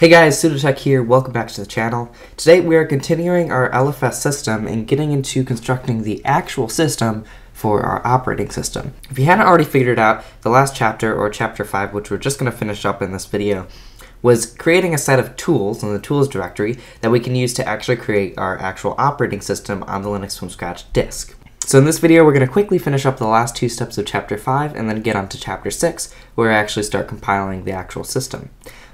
Hey guys, SudoTech here, welcome back to the channel. Today we are continuing our LFS system and getting into constructing the actual system for our operating system. If you hadn't already figured out, the last chapter, or chapter 5, which we're just going to finish up in this video, was creating a set of tools in the tools directory that we can use to actually create our actual operating system on the Linux from Scratch disk. So in this video we're going to quickly finish up the last two steps of chapter 5 and then get on to chapter 6 where I actually start compiling the actual system.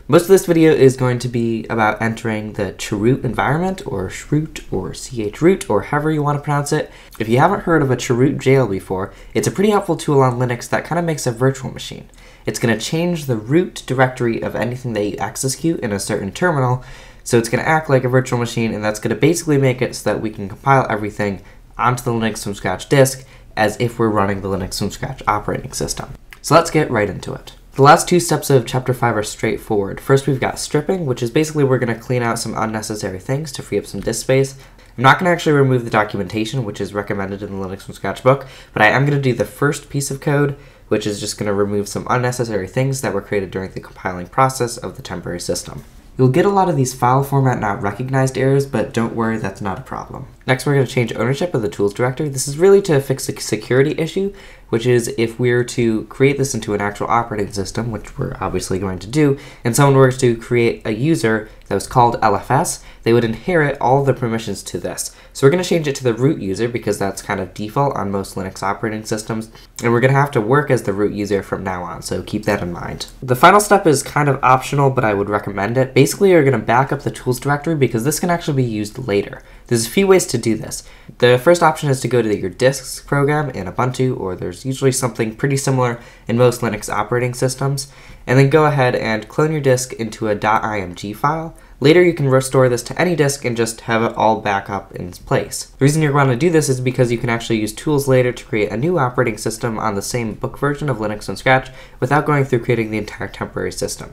Most of this video is going to be about entering the chroot environment, or chroot, or chroot, or however you want to pronounce it. If you haven't heard of a chroot jail before, it's a pretty helpful tool on Linux that kind of makes a virtual machine. It's going to change the root directory of anything that you execute in a certain terminal, so it's going to act like a virtual machine, and that's going to basically make it so that we can compile everything onto the Linux from Scratch disk as if we're running the Linux from Scratch operating system. So let's get right into it. The last two steps of chapter 5 are straightforward. First we've got stripping, which is basically we're going to clean out some unnecessary things to free up some disk space. I'm not going to actually remove the documentation, which is recommended in the Linux from Scratch book, but I am going to do the first piece of code, which is just going to remove some unnecessary things that were created during the compiling process of the temporary system. You'll get a lot of these file format not recognized errors, but don't worry, that's not a problem. Next, we're going to change ownership of the tools directory. This is really to fix a security issue, which is if we were to create this into an actual operating system, which we're obviously going to do, and someone were to create a user that was called LFS, they would inherit all the permissions to this. So we're going to change it to the root user because that's kind of default on most Linux operating systems, and we're going to have to work as the root user from now on, so keep that in mind. The final step is kind of optional, but I would recommend it. Basically, you're going to back up the tools directory because this can actually be used later. There's a few ways to do this. The first option is to go to your disks program in Ubuntu, or there's usually something pretty similar in most Linux operating systems, and then go ahead and clone your disk into a .img file. Later you can restore this to any disk and just have it all back up in place. The reason you're going to do this is because you can actually use tools later to create a new operating system on the same book version of Linux from Scratch without going through creating the entire temporary system.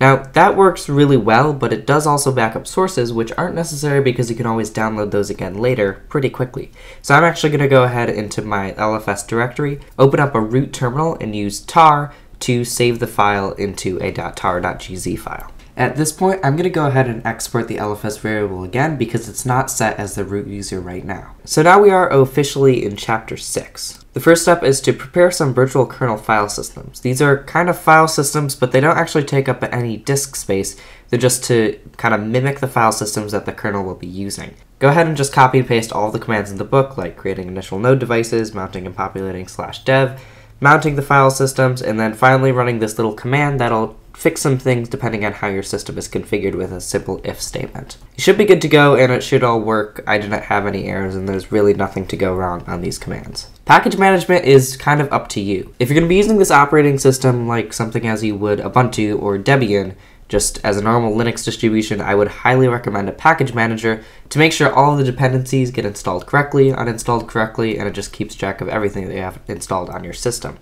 Now, that works really well, but it does also back up sources, which aren't necessary because you can always download those again later pretty quickly. So I'm actually going to go ahead into my LFS directory, open up a root terminal, and use tar to save the file into a .tar.gz file. At this point, I'm going to go ahead and export the LFS variable again because it's not set as the root user right now. So now we are officially in chapter 6. The first step is to prepare some virtual kernel file systems. These are kind of file systems, but they don't actually take up any disk space. They're just to kind of mimic the file systems that the kernel will be using. Go ahead and just copy and paste all the commands in the book, like creating initial node devices, mounting and populating /dev, mounting the file systems, and then finally running this little command that'll fix some things depending on how your system is configured with a simple if statement. You should be good to go and it should all work. I didn't have any errors and there's really nothing to go wrong on these commands. Package management is kind of up to you. If you're going to be using this operating system like something as you would Ubuntu or Debian, just as a normal Linux distribution, I would highly recommend a package manager to make sure all the dependencies get installed correctly, uninstalled correctly, and it just keeps track of everything that you have installed on your system.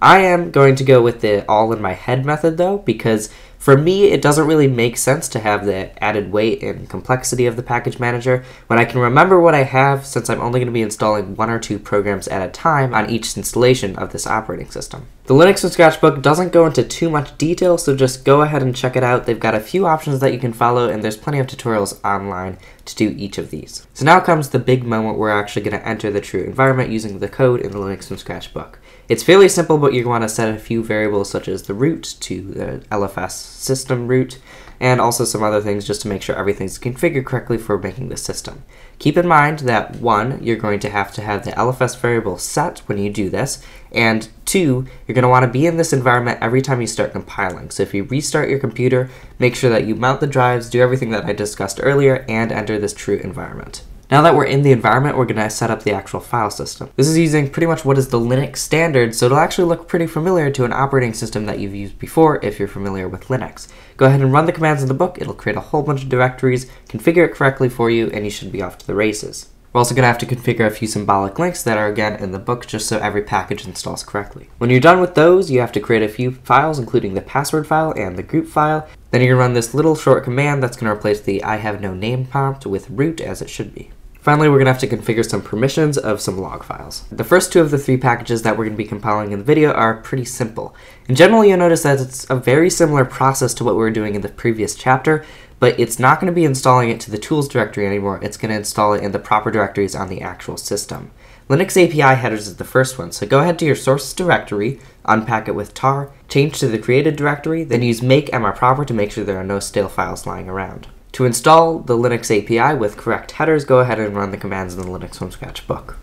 I am going to go with the all in my head method though, because for me it doesn't really make sense to have the added weight and complexity of the package manager when I can remember what I have, since I'm only going to be installing 1 or 2 programs at a time on each installation of this operating system. The Linux from Scratch book doesn't go into too much detail, so just go ahead and check it out. They've got a few options that you can follow and there's plenty of tutorials online to do each of these. So now comes the big moment where we're actually going to enter the true environment using the code in the Linux from Scratch book. It's fairly simple, but you want to set a few variables such as the root to the LFS system root, and also some other things just to make sure everything's configured correctly for making the system. Keep in mind that 1, you're going to have the LFS variable set when you do this, and 2, you're going to want to be in this environment every time you start compiling. So if you restart your computer, make sure that you mount the drives, do everything that I discussed earlier, and enter this true environment. Now that we're in the environment, we're going to set up the actual file system. This is using pretty much what is the Linux standard, so it'll actually look pretty familiar to an operating system that you've used before if you're familiar with Linux. Go ahead and run the commands in the book, it'll create a whole bunch of directories, configure it correctly for you, and you should be off to the races. We're also going to have to configure a few symbolic links that are again in the book just so every package installs correctly. When you're done with those, you have to create a few files, including the password file and the group file. Then you're going to run this little short command that's going to replace the I have no name prompt with root as it should be. Finally, we're going to have to configure some permissions of some log files. The first two of the three packages that we're going to be compiling in the video are pretty simple. In general, you'll notice that it's a very similar process to what we were doing in the previous chapter, but it's not going to be installing it to the tools directory anymore. It's going to install it in the proper directories on the actual system. Linux API headers is the first one, so go ahead to your source directory, unpack it with tar, change to the created directory, then use make mrproper to make sure there are no stale files lying around. To install the Linux API with correct headers, go ahead and run the commands in the Linux from Scratch book.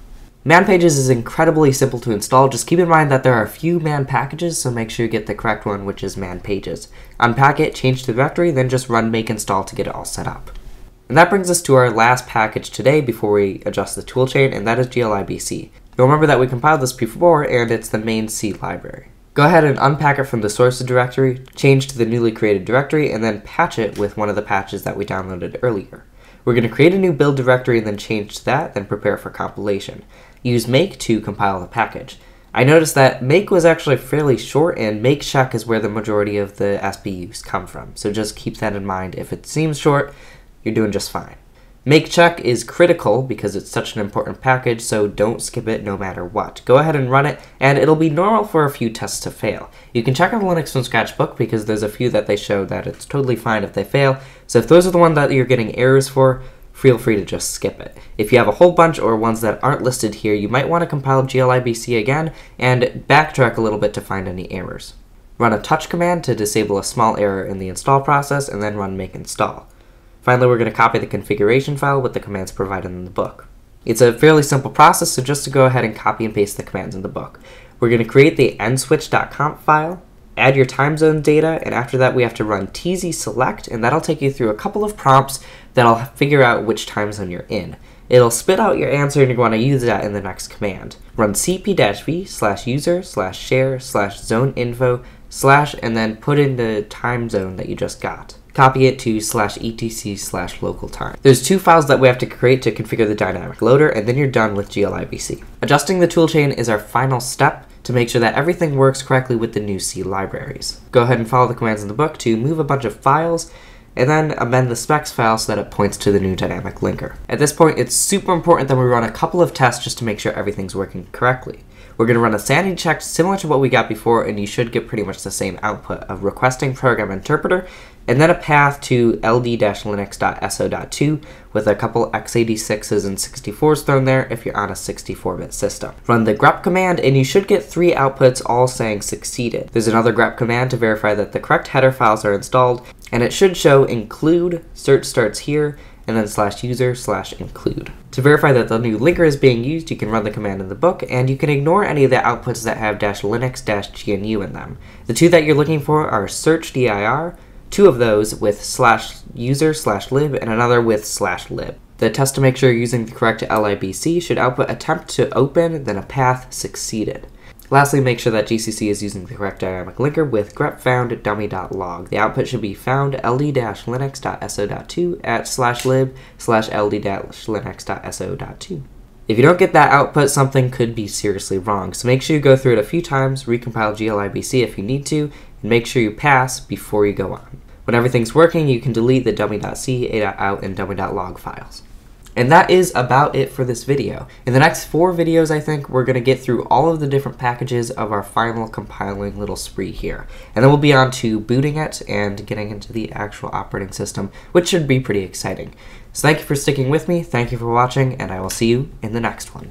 Man pages is incredibly simple to install. Just keep in mind that there are a few man packages, so make sure you get the correct one, which is man pages. Unpack it, change to the directory, then just run make install to get it all set up. And that brings us to our last package today before we adjust the toolchain, and that is glibc. You'll remember that we compiled this before, and it's the main C library. Go ahead and unpack it from the source directory, change to the newly created directory, and then patch it with one of the patches that we downloaded earlier. We're going to create a new build directory and then change to that, then prepare for compilation. Use make to compile the package. I noticed that make was actually fairly short, and make check is where the majority of the SBUs come from, so just keep that in mind. If it seems short, you're doing just fine. Make check is critical because it's such an important package, so don't skip it no matter what. Go ahead and run it, and it'll be normal for a few tests to fail. You can check out the Linux from Scratch book because there's a few that they show that it's totally fine if they fail, so if those are the ones that you're getting errors for, feel free to just skip it. If you have a whole bunch or ones that aren't listed here, you might want to compile glibc again and backtrack a little bit to find any errors. Run a touch command to disable a small error in the install process, and then run make install. Finally, we're going to copy the configuration file with the commands provided in the book. It's a fairly simple process, so just to go ahead and copy and paste the commands in the book. We're going to create the nswitch.conf file, add your time zone data, and after that we have to run tzselect, and that'll take you through a couple of prompts that'll figure out which time zone you're in. It'll spit out your answer, and you're going to use that in the next command. Run cp-v/user/share/zone-info/ and then put in the time zone that you just got. Copy it to /etc/local time. There's two files that we have to create to configure the dynamic loader, and then you're done with glibc. Adjusting the toolchain is our final step to make sure that everything works correctly with the new C libraries. Go ahead and follow the commands in the book to move a bunch of files, and then amend the specs file so that it points to the new dynamic linker. At this point, it's super important that we run a couple of tests just to make sure everything's working correctly. We're going to run a sanity check similar to what we got before, and you should get pretty much the same output of requesting program interpreter, and then a path to ld-linux.so.2 with a couple x86s and 64s thrown there if you're on a 64-bit system. Run the grep command, and you should get three outputs all saying succeeded. There's another grep command to verify that the correct header files are installed, and it should show include, search starts here, and then /user/include. To verify that the new linker is being used, you can run the command in the book, and you can ignore any of the outputs that have -linux-gnu in them. The two that you're looking for are search dir, two of those with /user/lib, and another with /lib. The test to make sure you're using the correct glibc should output attempt to open, then a path succeeded. Lastly, make sure that GCC is using the correct dynamic linker with grep found dummy.log. The output should be found ld-linux.so.2 at /lib/ld-linux.so.2. If you don't get that output, something could be seriously wrong, so make sure you go through it a few times, recompile glibc if you need to, and make sure you pass before you go on. When everything's working, you can delete the dummy.c, a.out, and dummy.log files. And that is about it for this video. In the next four videos, I think, we're going to get through all of the different packages of our final compiling little spree here. And then we'll be on to booting it and getting into the actual operating system, which should be pretty exciting. So thank you for sticking with me, thank you for watching, and I will see you in the next one.